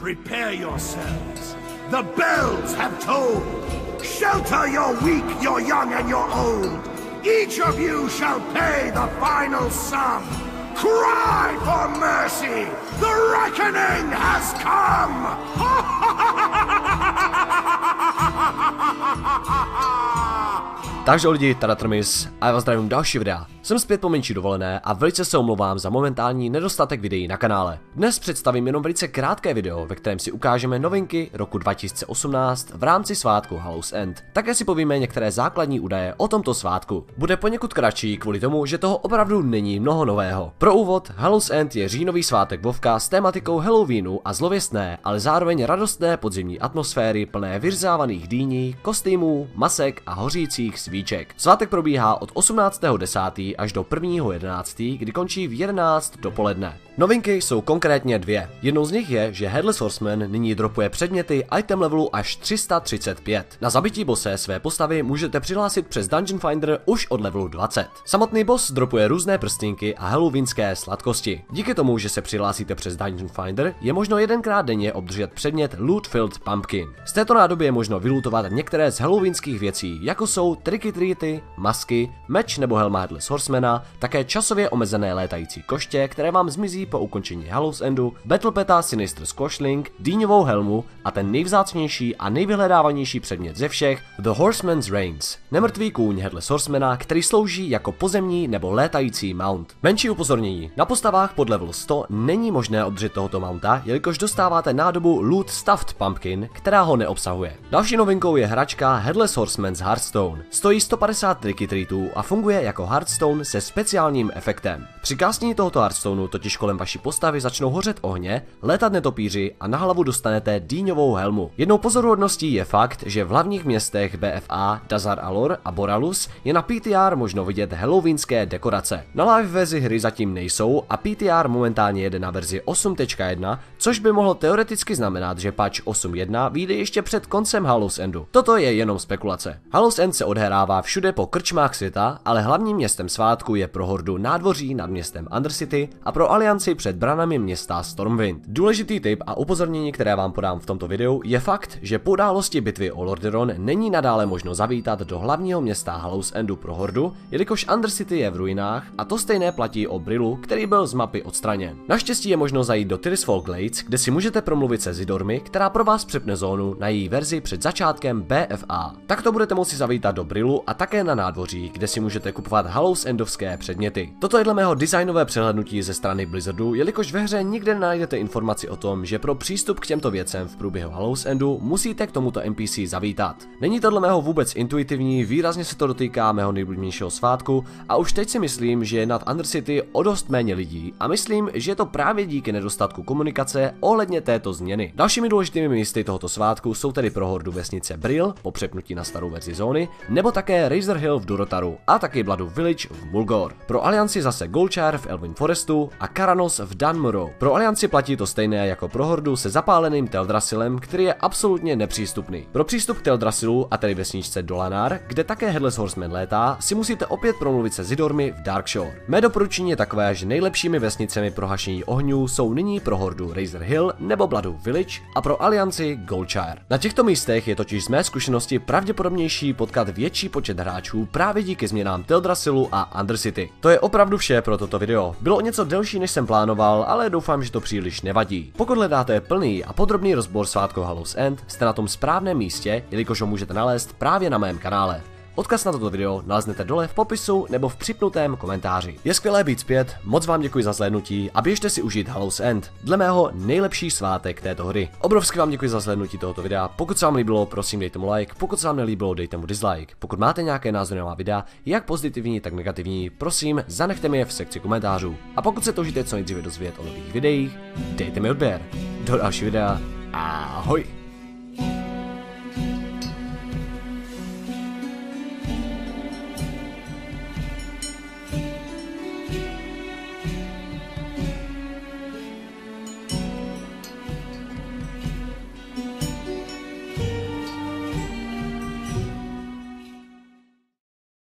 Prepare yourselves. The bells have tolled. Shelter your weak, your young, and your old. Each of you shall pay the final sum. Cry for mercy! The reckoning has come! Takže lidi, tady Artemis a já vás zdravím další videa. Jsem zpět po menší dovolené a velice se omlouvám za momentální nedostatek videí na kanále. Dnes představím jenom velice krátké video, ve kterém si ukážeme novinky roku 2018 v rámci svátku Hallows End. Také si povíme některé základní údaje o tomto svátku. Bude poněkud kratší kvůli tomu, že toho opravdu není mnoho nového. Pro úvod, Hallows End je říjnový svátek Vovka s tématikou Halloweenu a zlověstné, ale zároveň radostné podzimní atmosféry plné vyřezávaných dýní, kostýmů, masek a hořících svíček. Svátek probíhá od 18.10. až do 1.11., kdy končí v 11 dopoledne. Novinky jsou konkrétně dvě. Jednou z nich je, že Headless Horseman nyní dropuje předměty item levelu až 335. Na zabití bose své postavy můžete přihlásit přes Dungeon Finder už od levelu 20. Samotný boss dropuje různé prstinky a halloweenské sladkosti. Díky tomu, že se přihlásíte přes Dungeon Finder, je možno jedenkrát denně obdržet předmět Loot Filled Pumpkin. Z této nádoby je možno vylootovat některé z halloweenských věcí, jako jsou tricky treaty, masky, meč nebo helma Headless Horsemana, také časově omezené létající koště, které vám zmizí po ukončení Hallows Endu, Battle Peta Sinister Squashling, dýňovou helmu a ten nejvzácnější a nejvyhledávanější předmět ze všech, The Horseman's Reigns, nemrtvý kůň Headless Horsemana, který slouží jako pozemní nebo létající mount. Menší upozornění, na postavách pod level 100 není možné obdržet tohoto mounta, jelikož dostáváte nádobu Loot Stuffed Pumpkin, která ho neobsahuje. Další novinkou je hračka Headless Horseman's Hearthstone. Stojí 150 tricky treatů a funguje jako Hearthstone se speciálním efektem. Při kásnění tohoto Hearthstoneu totiž kolem vaší postavy začnou hořet ohně, létat netopíři a na hlavu dostanete dýňovou helmu. Jednou pozoruhodností je fakt, že v hlavních městech BFA, Dazar Alor a Boralus je na PTR možno vidět halloweenské dekorace. Na live verzi hry zatím nejsou a PTR momentálně jede na verzi 8.1, což by mohlo teoreticky znamenat, že patch 8.1 vyjde ještě před koncem Hallows Endu. Toto je jenom spekulace. Hallows End se odhrává všude po krčmách světa, ale hlavním městem svátku je pro hordu nádvoří nad městem Undercity a pro alianci před branami města Stormwind. Důležitý tip a upozornění, které vám podám v tomto videu, je fakt, že po události bitvy o Lordaeron není nadále možno zavítat do hlavního města Hallows Endu pro hordu, jelikož Undercity je v ruinách a to stejné platí o Brillu, který byl z mapy odstraněn. Naštěstí je možno zajít do Tyrisfal Glades, kde si můžete promluvit se Zidormi, která pro vás přepne zónu na její verzi před začátkem BFA. Takto budete moci zavítat do Brillu a také na nádvoří, kde si můžete kupovat Hallows Endovské předměty. Toto je dle mého designové přehlednutí ze strany Blizzardu, jelikož ve hře nikde najdete informaci o tom, že pro přístup k těmto věcem v průběhu Hallows Endu musíte k tomuto NPC zavítat. Není to dle mého vůbec intuitivní, výrazně se to dotýká mého nejblížnějšího svátku a už teď si myslím, že je nad Undercity o dost méně lidí a myslím, že je to právě díky nedostatku komunikace ohledně této změny. Dalšími důležitými místy tohoto svátku jsou tedy pro hordu vesnice Brill po přepnutí na starou verzi zóny, nebo také Razor Hill v Durotaru a taky Blood Village v Mulgore. Pro alianci zase Goldshire v Elwyn Forestu a Karanos v Dunmoru. Pro alianci platí to stejné jako pro hordu se zapáleným Teldrasilem, který je absolutně nepřístupný. Pro přístup k Teldrasilu a tedy vesničce Dolanar, kde také Headless Horseman létá, si musíte opět promluvit se Zidormi v Darkshore. Mé doporučení je takové, že nejlepšími vesnicemi pro hašení ohňů jsou nyní pro hordu Razor Hill nebo Blood Village a pro alianci Goldshire. Na těchto místech je totiž z mé zkušenosti pravděpodobnější potkat větší počet hráčů právě díky změnám Teldrasilu a Undercity. To je opravdu vše pro toto video. Bylo o něco delší, než jsem plánoval, ale doufám, že to příliš nevadí. Pokud hledáte plný a podrobný rozbor svátku Hallows End, jste na tom správném místě, jelikož ho můžete nalézt právě na mém kanále. Odkaz na toto video naleznete dole v popisu nebo v připnutém komentáři. Je skvělé být zpět, moc vám děkuji za zhlédnutí a běžte si užít Hallows End, dle mého nejlepší svátek této hry. Obrovsky vám děkuji za zhlédnutí tohoto videa, pokud se vám líbilo, prosím dejte mu like, pokud se vám nelíbilo, dejte mu dislike. Pokud máte nějaké názory na má videa, jak pozitivní, tak negativní, prosím zanechte mi je v sekci komentářů. A pokud se toužíte co nejdříve dozvědět o nových videích, dejte mi odběr. Do dalšího videa, ahoj!